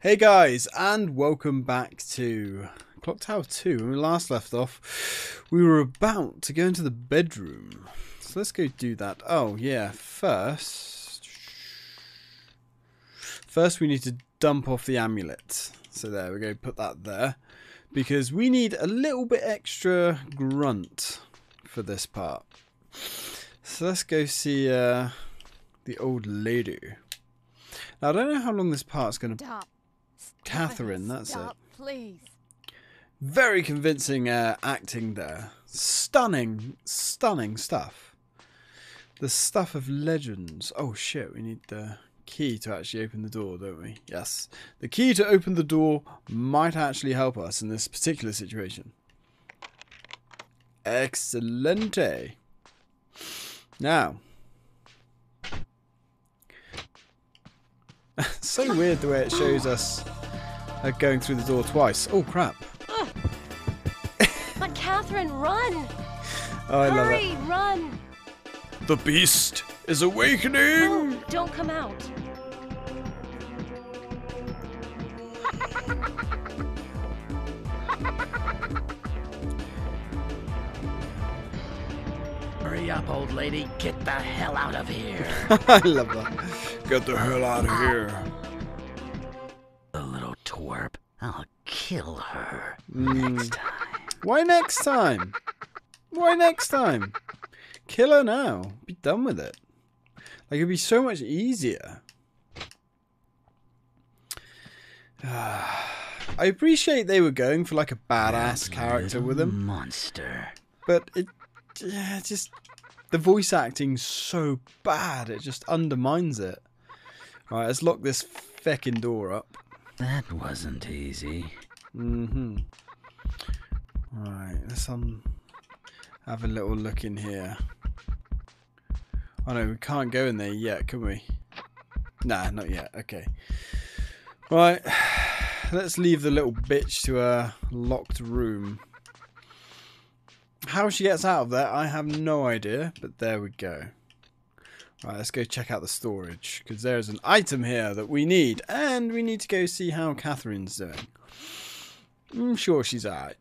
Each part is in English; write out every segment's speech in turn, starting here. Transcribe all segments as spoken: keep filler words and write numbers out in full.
Hey guys, and welcome back to Clock Tower two. When we last left off, we were about to go into the bedroom. So let's go do that. Oh yeah, first... First we need to dump off the amulet. So there, we go put that there. Because we need a little bit extra grunt for this part. So let's go see uh, the old lady. Now, I don't know how long this part's going to... Stop. Catherine, that's Stop, it. Please. Very convincing uh, acting there. Stunning, stunning stuff. The stuff of legends. Oh, shit, we need the key to actually open the door, don't we? Yes. The key to open the door might actually help us in this particular situation. Excelente. Now... So weird the way it shows us uh, going through the door twice. Oh crap! Uh, but Catherine, run! Oh, I Hurry, love it. Run! The beast is awakening! No, don't come out! Hurry up, old lady! Get the hell out of here! I love that. Get the hell out of here! The little twerp. I'll kill her mm. next time. Why next time? Why next time? Kill her now. Be done with it. Like it'd be so much easier. I appreciate they were going for like a badass that character with him. Monster. But it. Yeah, it's just the voice acting's so bad it just undermines it. Alright, let's lock this feckin' door up. That wasn't easy. Mm-hmm. Alright, let's um have a little look in here. Oh no, we can't go in there yet, can we? Nah, not yet, okay. Right, let's leave the little bitch to a locked room. How she gets out of there, I have no idea, but there we go. Right, let's go check out the storage, because there is an item here that we need, and we need to go see how Catherine's doing. I'm sure she's alright.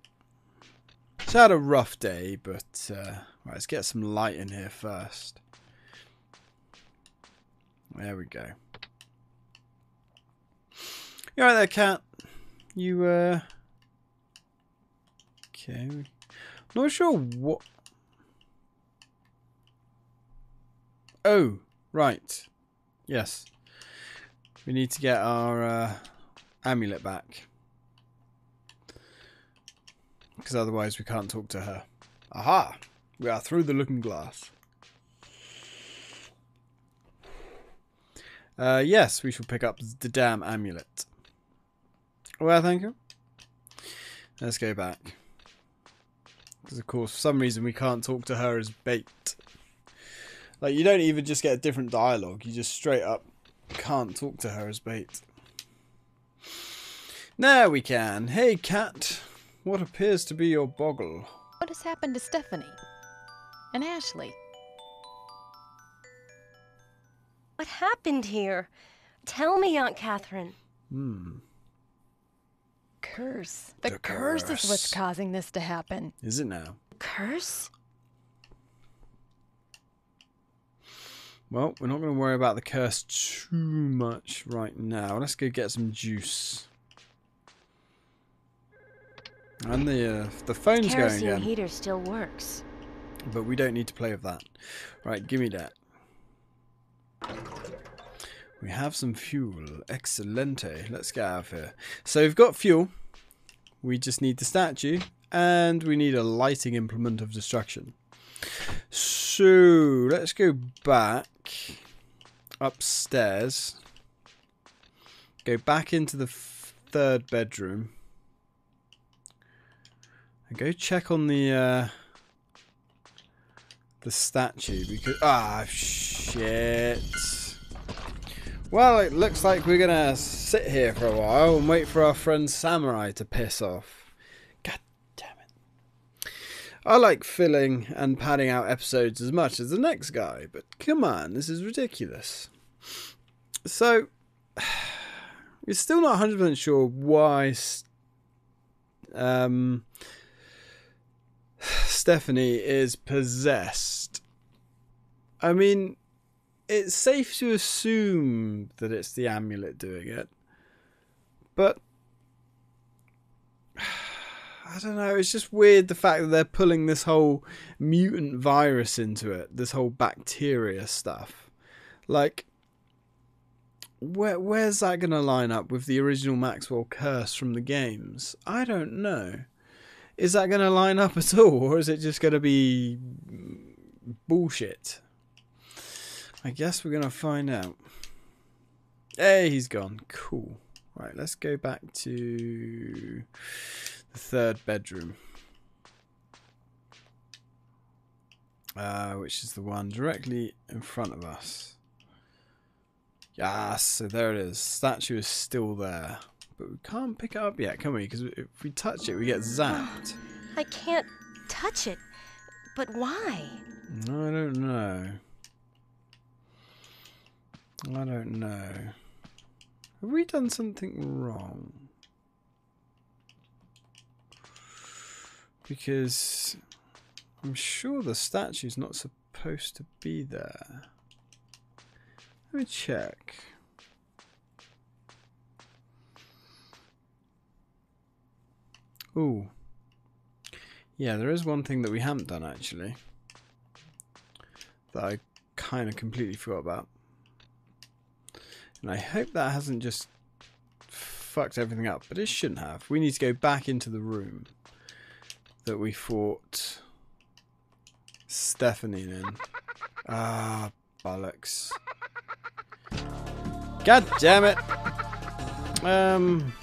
She's had a rough day, but uh, right, let's get some light in here first. There we go. You alright there, Cat? You, uh... okay... Not sure what... Oh, right. Yes. We need to get our uh, amulet back. Because otherwise we can't talk to her. Aha! We are through the looking glass. Uh, yes, we shall pick up the damn amulet. Well, thank you. Let's go back. Because, of course, for some reason we can't talk to her as Bait. Like, you don't even just get a different dialogue. You just straight up can't talk to her as Bait. Now we can. Hey, Cat. What appears to be your boggle? What has happened to Stephanie? And Ashley? What happened here? Tell me, Aunt Catherine. Hmm. Curse. The, the curse. curse is what's causing this to happen. Is it now? Curse? Well, we're not going to worry about the curse too much right now. Let's go get some juice. And the uh, the phone's going again. The kerosene heater still works. But we don't need to play with that. Right, give me that. We have some fuel. Excelente. Let's get out of here. So we've got fuel. We just need the statue. And we need a lighting implement of destruction. So let's go back upstairs. Go back into the third bedroom. And go check on the uh, the statue. Because ah, shit. Well, it looks like we're gonna sit here for a while and wait for our friend Samurai to piss off. God damn it. I like filling and padding out episodes as much as the next guy, but come on, this is ridiculous. So, We're still not one hundred percent sure why um, Stephanie is possessed. I mean, it's safe to assume that it's the amulet doing it, but I don't know, it's just weird the fact that they're pulling this whole mutant virus into it, this whole bacteria stuff. Like, where where's that going to line up with the original Maxwell curse from the games? I don't know. Is that going to line up at all, or is it just going to be bullshit? I guess we're going to find out. Hey, he's gone. Cool. Right, let's go back to the third bedroom, uh, which is the one directly in front of us. Yes, so there it is. Statue is still there, but we can't pick it up yet, can we? Because if we touch it, we get zapped. I can't touch it, but why? No, I don't know. I don't know. Have we done something wrong? Because I'm sure the statue's not supposed to be there. Let me check. Ooh. Yeah, there is one thing that we haven't done, actually, that I kind of completely forgot about. And I hope that hasn't just fucked everything up, but it shouldn't have. We need to go back into the room that we fought Stephanie in. Ah, bollocks. God damn it! Um,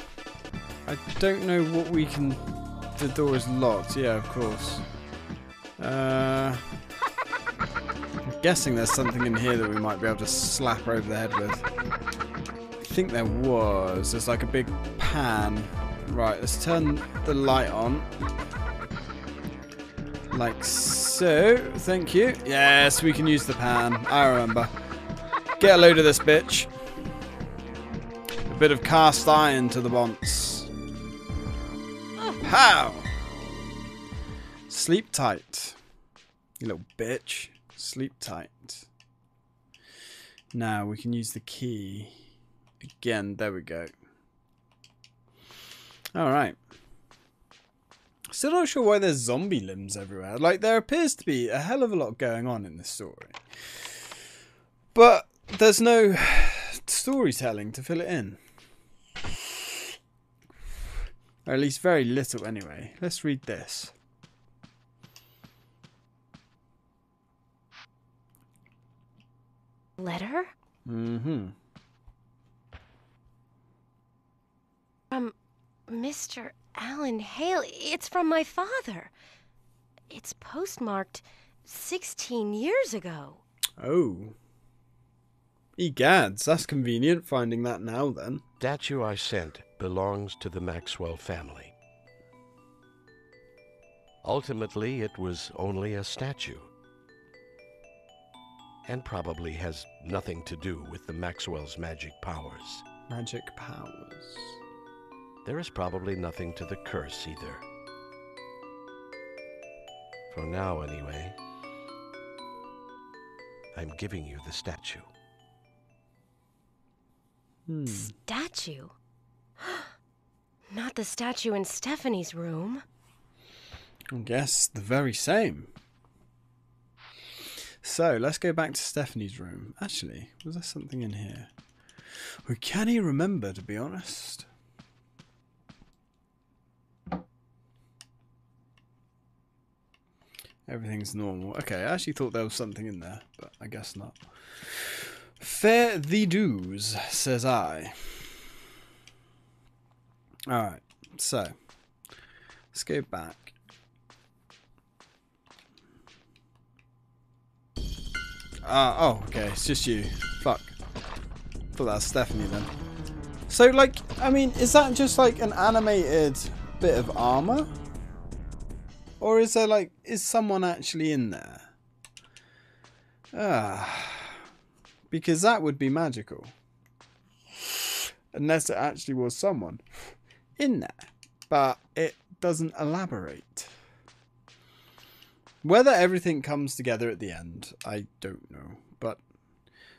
I don't know what we can... The door is locked, yeah, of course. Uh, I'm guessing there's something in here that we might be able to slap her over the head with. I think there was. There's like a big pan. Right, let's turn the light on. Like so. Thank you. Yes, we can use the pan. I remember. Get a load of this bitch. A bit of cast iron to the bonds. How? Sleep tight. You little bitch. Sleep tight. Now we can use the key. Again, there we go. Alright. Still not sure why there's zombie limbs everywhere. Like, there appears to be a hell of a lot going on in this story, but there's no storytelling to fill it in. Or at least very little, anyway. Let's read this. Letter? Mm-hmm. From Mister Alan Hale. It's from my father. It's postmarked sixteen years ago. Oh. Egads, that's convenient, finding that now, then. Statue I sent belongs to the Maxwell family. Ultimately, it was only a statue, and probably has nothing to do with the Maxwell's magic powers. Magic powers. There is probably nothing to the curse, either. For now, anyway, I'm giving you the statue. Hmm. Statue? Not the statue in Stephanie's room. I guess the very same. So, let's go back to Stephanie's room. Actually, was there something in here? We can't even remember, to be honest. Everything's normal. Okay, I actually thought there was something in there, but I guess not. Fair the dues, says I. Alright, so let's go back. Ah, uh, oh, okay, it's just you. Fuck. Thought that was Stephanie then. So, like, I mean, is that just like an animated bit of armor? Or is there like, is someone actually in there? Ah. Because that would be magical. unless it actually was someone in there, but it doesn't elaborate. Whether everything comes together at the end, I don't know, but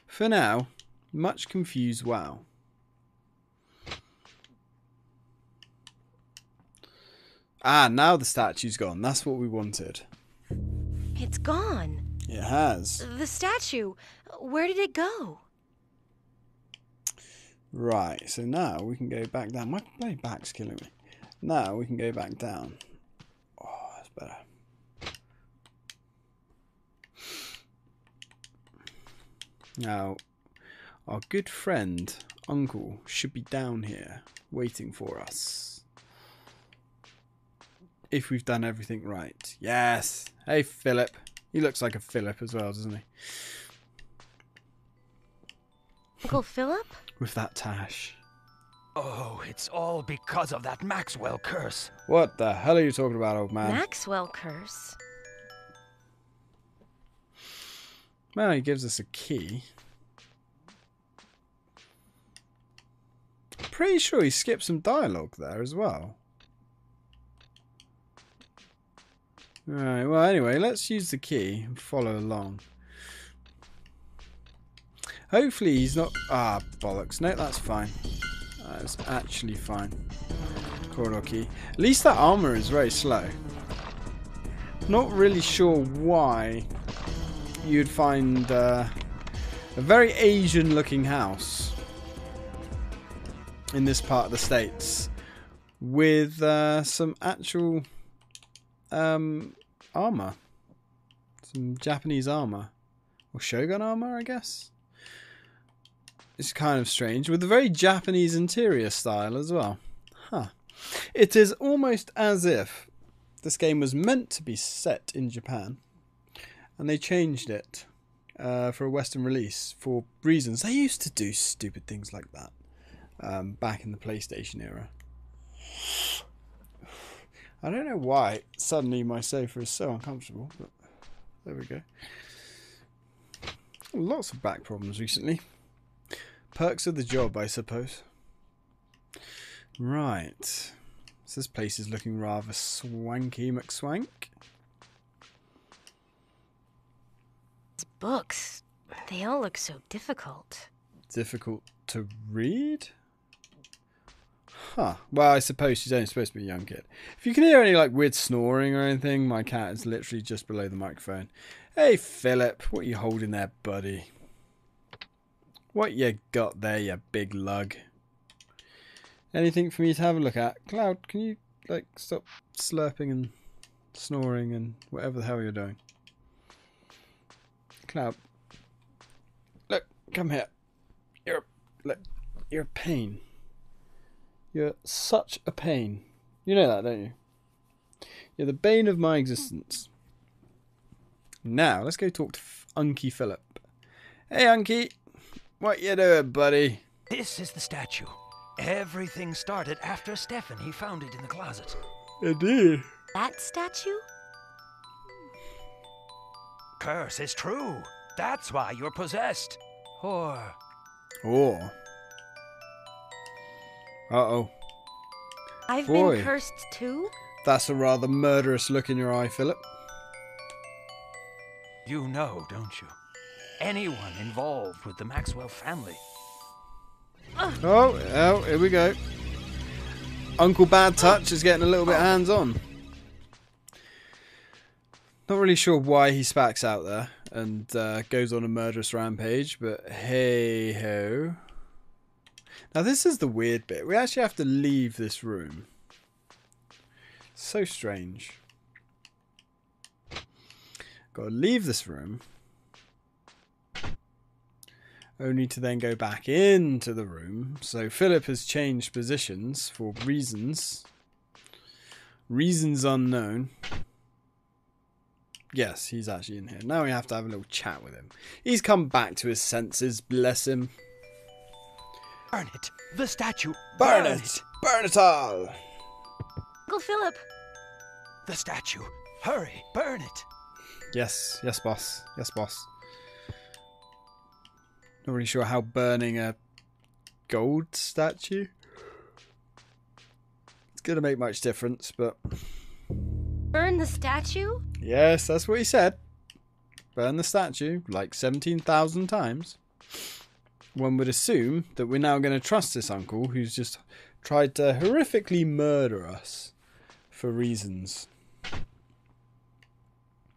for now, much confused wow. Ah, now the statue's gone. That's what we wanted. It's gone. It has. The statue. Where did it go? Right, so now we can go back down. My back's killing me. Now we can go back down. Oh, that's better. Now, our good friend, Uncle, should be down here waiting for us. If we've done everything right. Yes. Hey, Philip. He looks like a Philip as well, doesn't he? Uncle Philip? With that tash. Oh, it's all because of that Maxwell curse. What the hell are you talking about, old man? Maxwell curse? Well, he gives us a key. Pretty sure he skipped some dialogue there as well. Alright, well anyway, let's use the key and follow along. Hopefully he's not... Ah, bollocks. No, that's fine. That's actually fine. Corridor key. At least that armour is very slow. Not really sure why you'd find uh, a very Asian looking house in this part of the States with uh, some actual um, armour. Some Japanese armour. Or Shogun armour, I guess. It's kind of strange, with a very Japanese interior style as well. Huh. It is almost as if this game was meant to be set in Japan, and they changed it uh, for a Western release for reasons. They used to do stupid things like that um, back in the PlayStation era. I don't know why suddenly my sofa is so uncomfortable, but there we go. Lots of back problems recently. Perks of the job, I suppose. Right. So this place is looking rather swanky, McSwank. These books, they all look so difficult. Difficult to read? Huh. Well, I suppose she's only supposed to be a young kid. If you can hear any like weird snoring or anything, my cat is literally just below the microphone. Hey, Philip, what are you holding there, buddy? What you got there, you big lug? Anything for me to have a look at? Cloud, can you, like, stop slurping and snoring and whatever the hell you're doing? Cloud. Look, come here. You're, look, you're a pain. You're such a pain. You know that, don't you? You're the bane of my existence. Now, let's go talk to Unky Philip. Hey, Unky. What you doing, buddy? This is the statue. Everything started after Stephanie found it in the closet. Indeed. That statue? Curse is true. That's why you're possessed. Or... Or... Uh-oh. I've Boy. been cursed too? That's a rather murderous look in your eye, Philip. You know, don't you? Anyone involved with the Maxwell family. Oh, oh, here we go. Uncle Bad Touch is getting a little bit hands-on. Not really sure why he spacks out there and uh, goes on a murderous rampage, but hey-ho. Now this is the weird bit. We actually have to leave this room. So strange. Gotta leave this room. Only to then go back into the room. So Philip has changed positions for reasons. Reasons unknown. Yes, he's actually in here. Now we have to have a little chat with him. He's come back to his senses, bless him. Burn it. The statue. Burn, burn it. it. Burn it all. Uncle Philip. The statue. Hurry, burn it. Yes, yes, boss. Yes, boss. Not really sure how burning a gold statue. It's gonna make much difference, but burn the statue? Yes, that's what he said. Burn the statue like seventeen thousand times. One would assume that we're now going to trust this uncle who's just tried to horrifically murder us for reasons.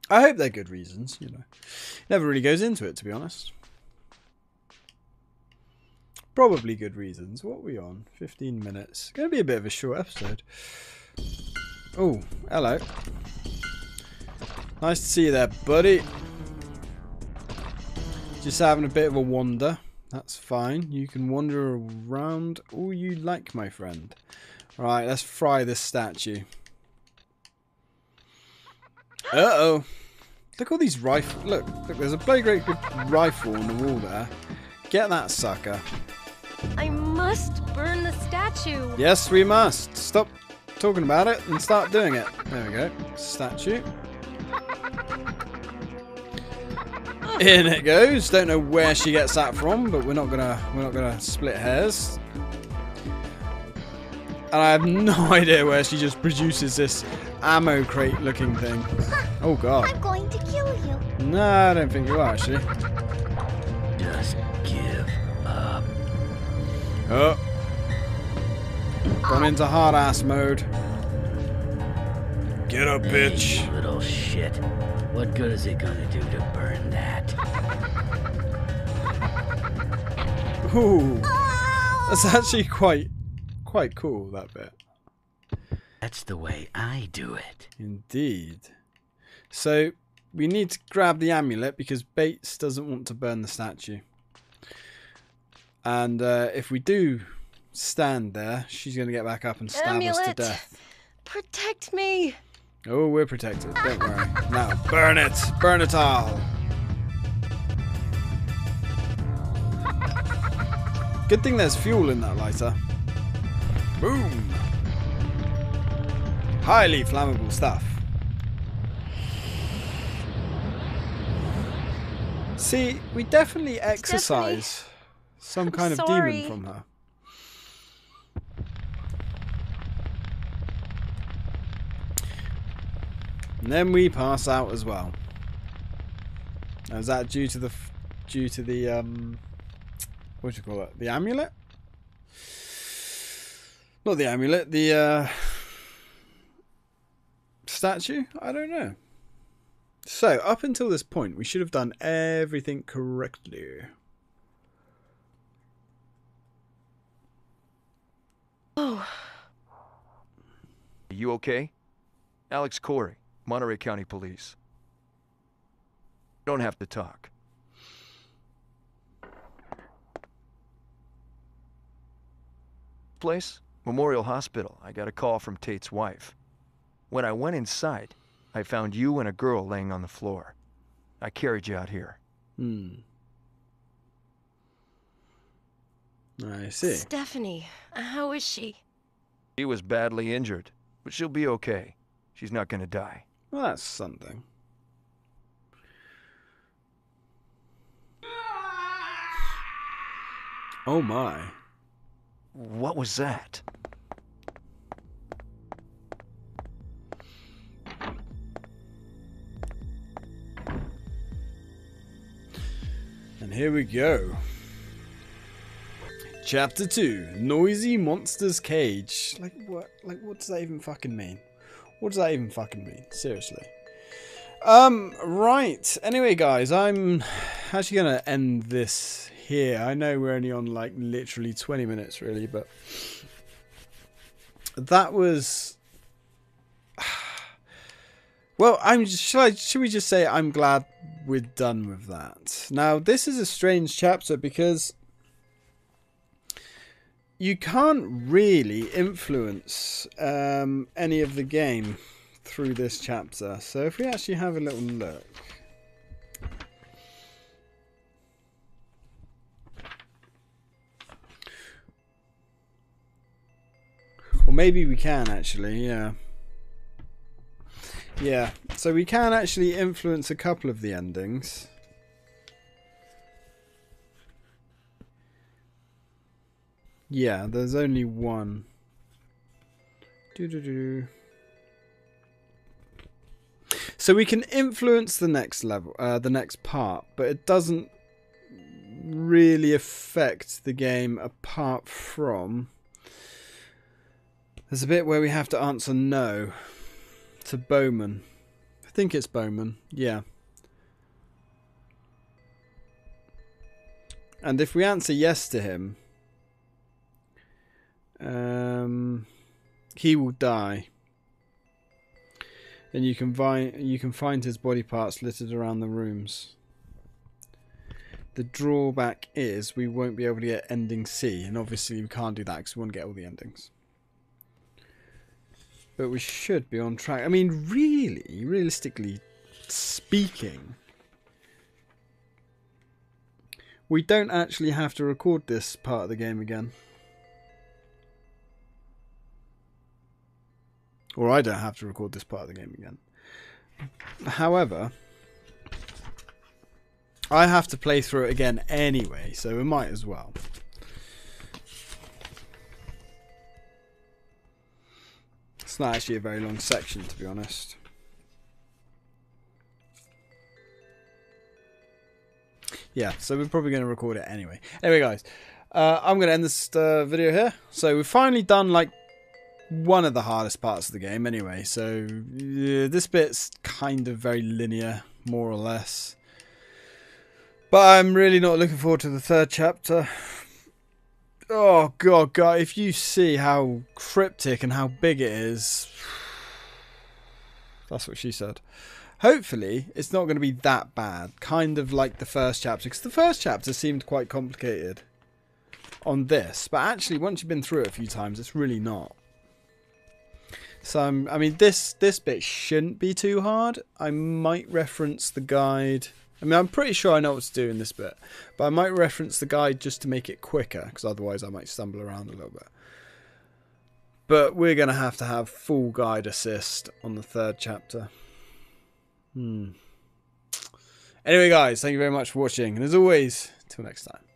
I hope they're good reasons, you know. Never really goes into it, to be honest. Probably good reasons. What are we on? fifteen minutes. Going to be a bit of a short episode. Oh, hello. Nice to see you there, buddy. Just having a bit of a wander. That's fine. You can wander around all you like, my friend. Alright, let's fry this statue. Uh-oh. Look all these rifles. Look, look, there's a bloody great big rifle on the wall there. Get that sucker. I must burn the statue. Yes, we must. Stop talking about it and start doing it. There we go. Statue. In it goes. Don't know where she gets that from, but we're not gonna we're not gonna split hairs. And I have no idea where she just produces this ammo crate looking thing. Oh god. I'm going to kill you. No, I don't think you are, actually. Just give up. Oh. Gone into hard ass mode. Get up, bitch. Hey, little shit. What good is it gonna do to burn that? Ooh, that's actually quite, quite cool, that bit. That's the way I do it. Indeed. So, we need to grab the amulet because Bates doesn't want to burn the statue. And uh, if we do stand there, she's gonna get back up and stab amulet. us to death. Protect me! Oh, we're protected. Don't worry. Now, burn it! Burn it all! Good thing there's fuel in that lighter. Boom! Highly flammable stuff. See, we definitely exercise Stephanie. some I'm kind sorry. of demon from her. And then we pass out as well. Now, is that due to the due to the um, what do you call it? The amulet? Not the amulet. The uh, statue? I don't know. So up until this point, we should have done everything correctly. Oh. Are you okay? Alex Corey. Monterey County Police. Don't have to talk. Place Memorial Hospital. I got a call from Tate's wife. When I went inside, I found you and a girl laying on the floor. I carried you out here. Hmm. I see. Stephanie, how is she? She was badly injured, but she'll be okay. She's not gonna die. Well, that's something. Oh my. What was that? And here we go. Chapter two, Noisy Monster's Cage. Like what like what does that even fucking mean? What does that even fucking mean? Seriously. Um, right. Anyway, guys, I'm actually going to end this here. I know we're only on, like, literally twenty minutes, really, but that was... Well, I'm. Should, I, should we just say I'm glad we're done with that? Now, this is a strange chapter because you can't really influence um, any of the game through this chapter. So if we actually have a little look. Or maybe we can actually, yeah. Yeah, so we can actually influence a couple of the endings. Yeah, there's only one. Do do do. So we can influence the next level, uh, the next part, but it doesn't really affect the game apart from there's a bit where we have to answer no to Bowman. I think it's Bowman, yeah. And if we answer yes to him, um, he will die. And you can find you can find his body parts littered around the rooms. The drawback is we won't be able to get ending C, and obviously we can't do that because we won't get all the endings. But we should be on track. I mean, really, realistically speaking, we don't actually have to record this part of the game again. Or I don't have to record this part of the game again. However, I have to play through it again anyway, so we might as well. It's not actually a very long section, to be honest. Yeah, so we're probably going to record it anyway. Anyway, guys, uh, I'm going to end this uh, video here. So we've finally done, like, one of the hardest parts of the game anyway. So yeah, this bit's kind of very linear, more or less. But I'm really not looking forward to the third chapter. Oh, God, God, if you see how cryptic and how big it is. That's what she said. Hopefully, it's not going to be that bad. Kind of like the first chapter. Because the first chapter seemed quite complicated on this. But actually, once you've been through it a few times, it's really not. So, um, I mean, this, this bit shouldn't be too hard. I might reference the guide. I mean, I'm pretty sure I know what to do in this bit, but I might reference the guide just to make it quicker, because otherwise I might stumble around a little bit. But we're going to have to have full guide assist on the third chapter. Hmm. Anyway, guys, thank you very much for watching, and as always, till next time.